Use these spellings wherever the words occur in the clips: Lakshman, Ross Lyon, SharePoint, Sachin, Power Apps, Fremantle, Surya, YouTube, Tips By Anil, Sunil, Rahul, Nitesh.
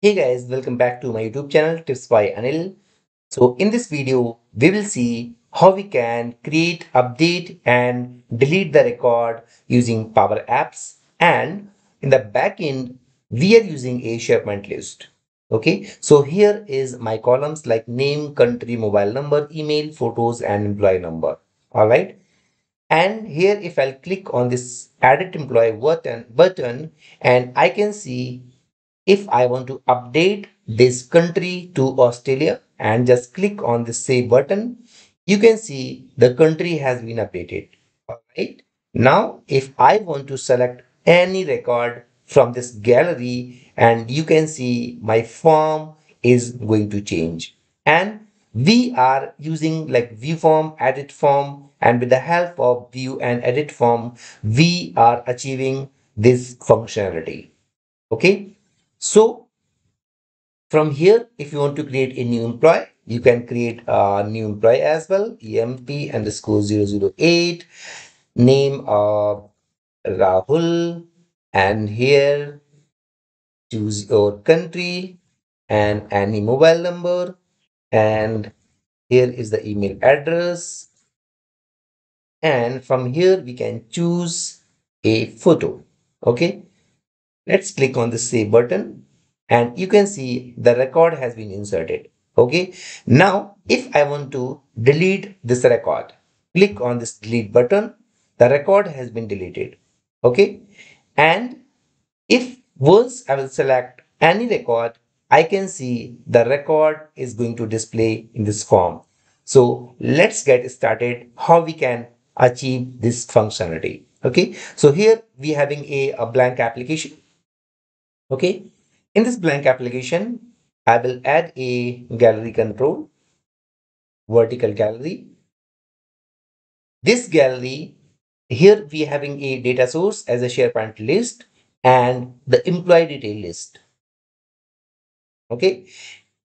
Hey guys, welcome back to my YouTube channel Tips by Anil. So in this video, we will see how we can create, update and delete the record using Power Apps, and in the backend, we are using a SharePoint list. Okay, so here is my columns like name, country, mobile number, email, photos and employee number. All right. And here if I'll click on this edit employee button and I can see if I want to update this country to Australia and just click on the save button, you can see the country has been updated. All right. Now, if I want to select any record from this gallery, and you can see my form is going to change. And we are using like view form, edit form, and with the help of view and edit form, we are achieving this functionality. Okay. So from here, if you want to create a new employee, you can create a new employee as well. EMP_008, name of Rahul, and here choose your country and any mobile number, and here is the email address, and from here we can choose a photo. Okay. Let's click on the save button and you can see the record has been inserted. Okay. Now, if I want to delete this record, click on this delete button. The record has been deleted. Okay. And if once I will select any record, I can see the record is going to display in this form. So let's get started how we can achieve this functionality. Okay. So here we having a blank application. Okay, in this blank application, I will add a gallery control, vertical gallery. This gallery, here we are having a data source as a SharePoint list and the employee detail list. Okay,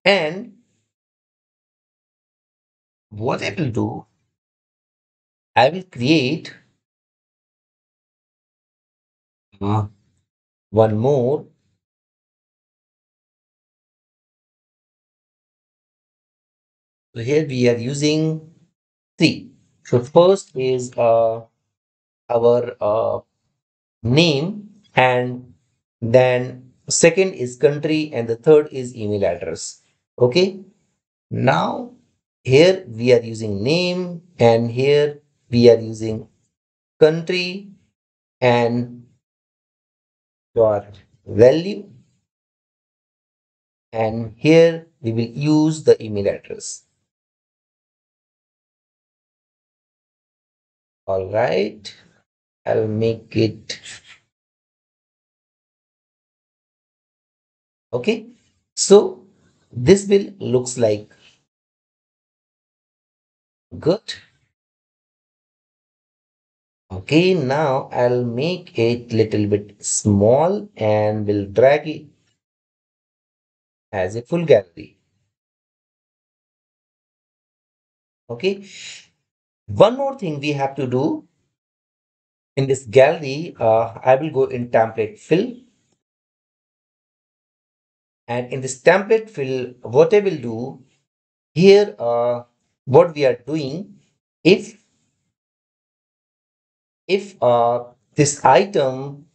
and what I will do, I will create one more. So here we are using three. So first is our name, and then second is country, and the third is email address. Okay. Now here we are using name, and here we are using country and your value, and here we will use the email address. All right, I'll make it. Okay, so this will looks like good. Okay, now I'll make it little bit small and will drag it as a full gallery. Okay. One more thing we have to do in this gallery, I will go in template fill, and in this template fill, what I will do here, what we are doing, if this item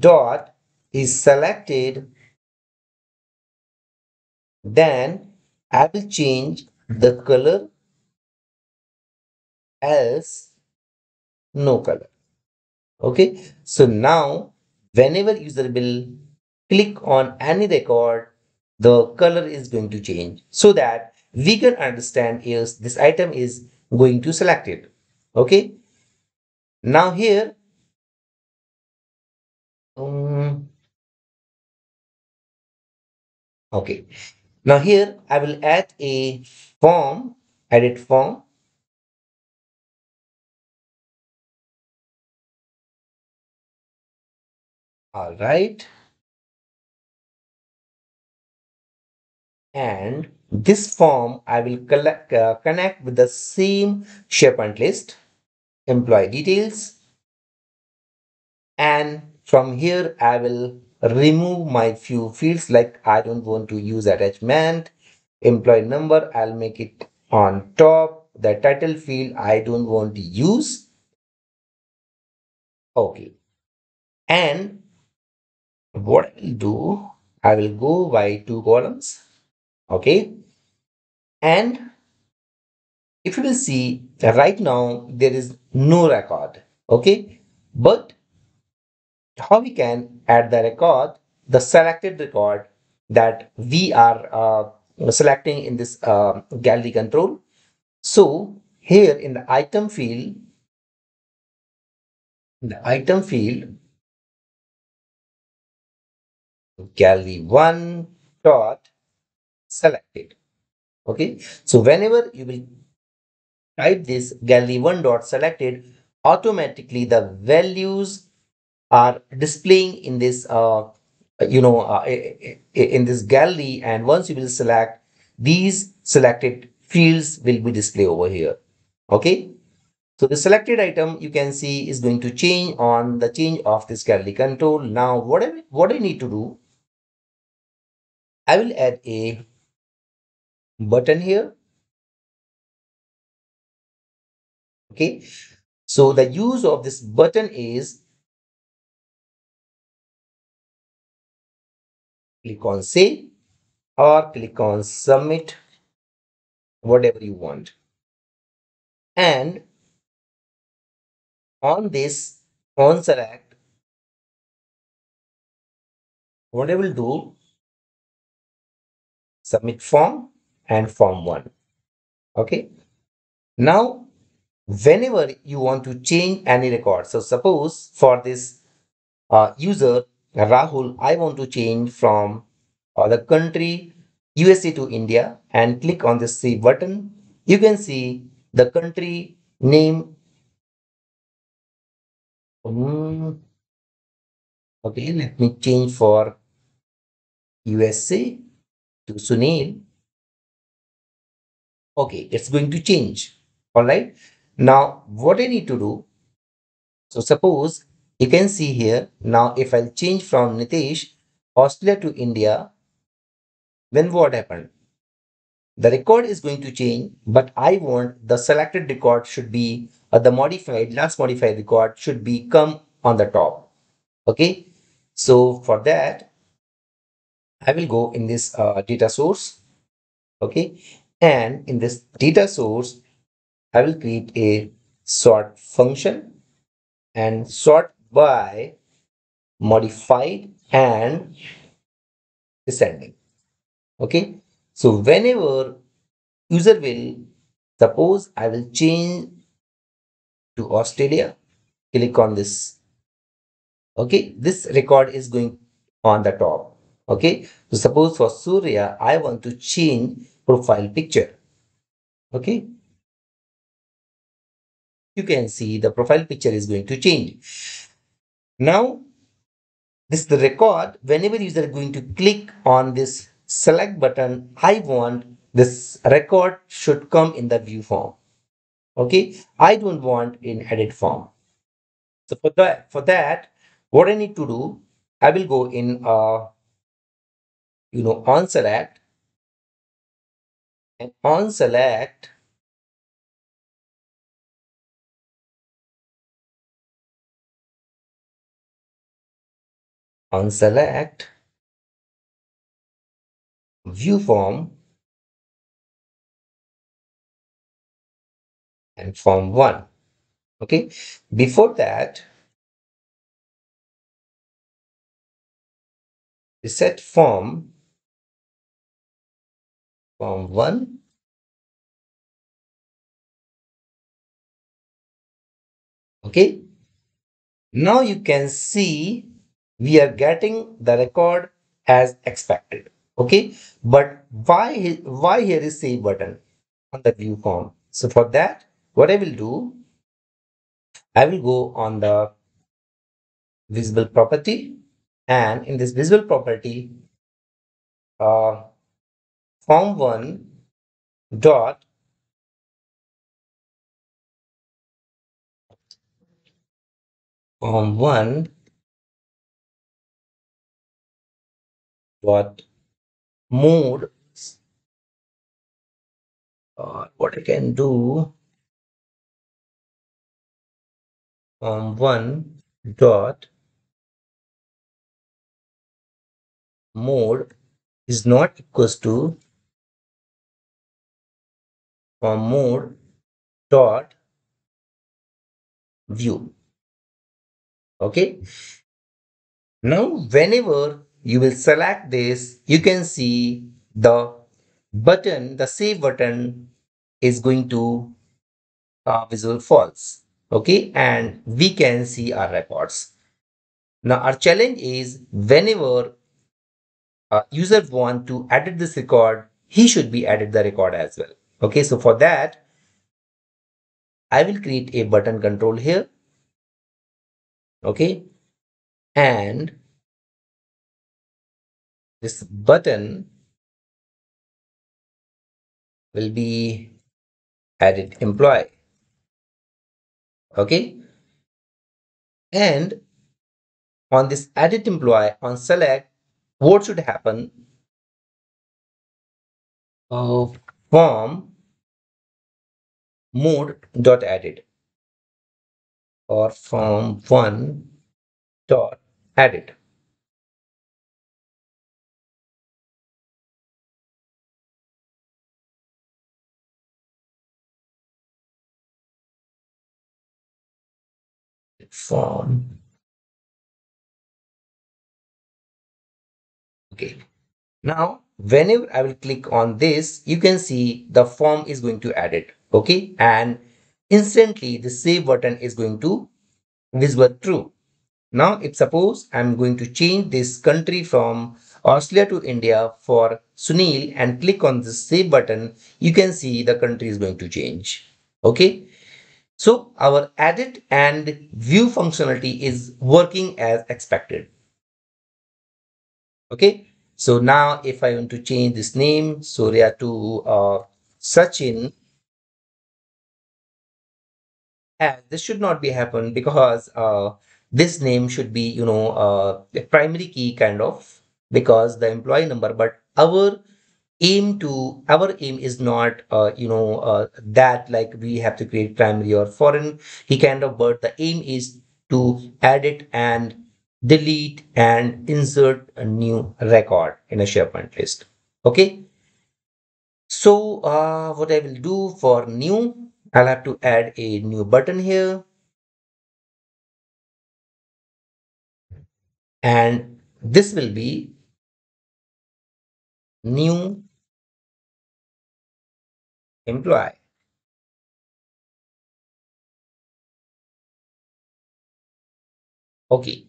dot is selected, then I will change the color. Else, no color. Okay, so now whenever user will click on any record, the color is going to change so that we can understand is this item is going to select it. Okay, now here okay, now here I will add a form, edit form. All right, and this form I will connect with the same SharePoint list, employee details, and from here I will remove my few fields like I don't want to use attachment, employee number, I'll make it on top, the title field I don't want to use. Okay. And what I will do, I will go by two columns. Okay. And if you will see right now, there is no record. Okay. But how we can add the record, the selected record that we are selecting in this gallery control. So here in the item field, gallery1 dot selected. Okay, so whenever you will type this gallery1 dot selected, automatically the values are displaying in this in this gallery, and once you will select, these selected fields will be displayed over here. Okay, so the selected item you can see is going to change on the change of this gallery control. Now what I need to do, I will add a button here. Okay, so the use of this button is, click on save or click on submit, whatever you want. And on this, on select, what I will do, submit form and form 1. Okay. Now, whenever you want to change any record, so suppose for this user, Rahul, I want to change from the country USA to India, and click on the save button. You can see the country name. Okay, let me change for USA to Sunil. Okay, it's going to change. All right. Now, what I need to do, so suppose you can see here, now if I'll change from Nitesh, Australia to India, then what happened? The record is going to change, but I want the selected record should be, the modified, last modified record should be come on the top. Okay. So for that, I will go in this data source. Okay. And in this data source, I will create a sort function and sort by modified and descending. Okay, so whenever user will, suppose I will change to Australia, click on this. Okay, this record is going on the top. Okay, so suppose for Surya, I want to change profile picture. Okay, you can see the profile picture is going to change. Now, this is the record. Whenever user is going to click on this select button, I want this record should come in the view form. Okay, I don't want in edit form. So for that, what I need to do, I will go in on select, and on select, on select view form and form 1. Okay, before that, set form, form 1 . Okay, now you can see we are getting the record as expected. Okay, but why here is save button on the view form? So for that, what I will do, I will go on the visible property, and in this visible property, form 1 dot form 1 what mode, what I can do from one dot mode is not equals to from mode dot view. Okay, now whenever you will select this, you can see the button, the save button is going to visible false. Okay, and we can see our records. Now our challenge is whenever a user want to edit this record, he should be edit the record as well. Okay, so for that I will create a button control here. Okay, and this button will be edit employee. Okay, and on this edit employee, on select, what should happen? Form mode dot edit or form one dot edit. Form. Okay, now whenever I will click on this, you can see the form is going to edit. Okay, and instantly the save button is going to visible true. Now if suppose I'm going to change this country from Australia to India for Sunil and click on the save button, you can see the country is going to change. Okay, so our edit and view functionality is working as expected. Okay, so now if I want to change this name Surya to Sachin, and this should not be happen because this name should be, you know, a primary key kind of, because the employee number, but our aim is not that like we have to create primary or foreign key kind of, but the aim is to edit and delete and insert a new record in a SharePoint list. Okay, so what I will do for new, I'll have to add a new button here, and this will be new employee. Okay,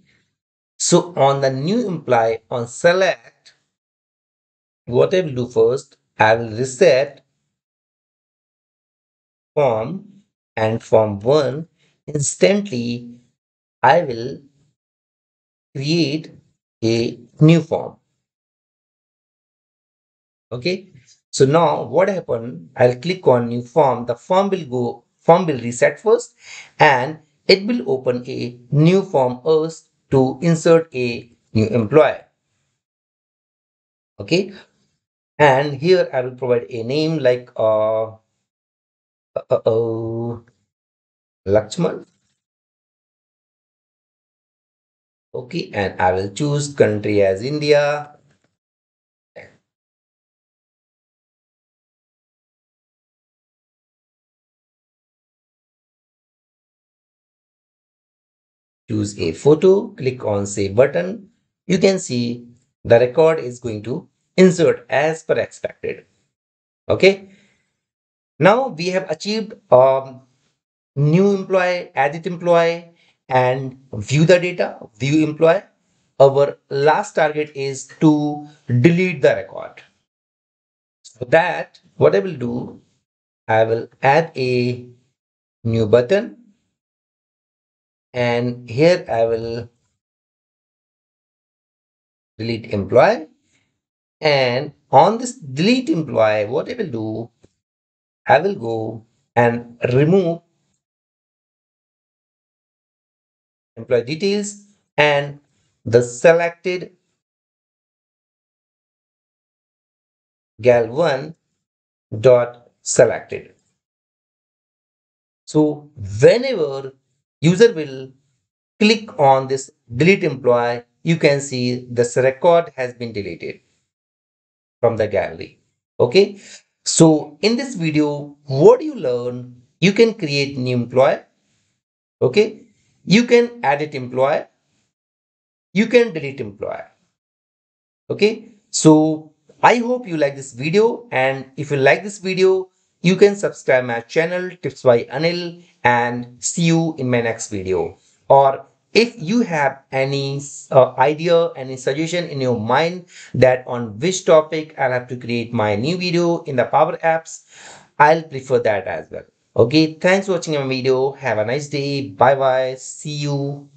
so on the new employee, on select, what I will do first, I will reset form and form one. Instantly I will create a new form. Okay, so now what happened, I'll click on new form. The form will reset first, and it will open a new form us to insert a new employee. Okay, and here I will provide a name like Lakshman. Okay, and I will choose country as India. Choose a photo, click on save button. You can see the record is going to insert as per expected. Okay, now we have achieved new employee, edit employee, and view the data, view employee. Our last target is to delete the record. So that what I will do, I will add a new button. And here I will delete employee, and on this delete employee, what I will do, I will go and remove employee details and the selected gal1 dot selected. So whenever user will click on this delete employee, you can see this record has been deleted from the gallery. Okay. So in this video, what you learn, you can create new employee. Okay. You can edit employee. You can delete employee. Okay. So I hope you like this video, and if you like this video, you can subscribe my channel Tips by Anil, and see you in my next video. Or if you have any idea, any suggestion in your mind that on which topic I'll have to create my new video in the Power Apps, I'll prefer that as well. Okay, thanks for watching my video. Have a nice day. Bye bye. See you.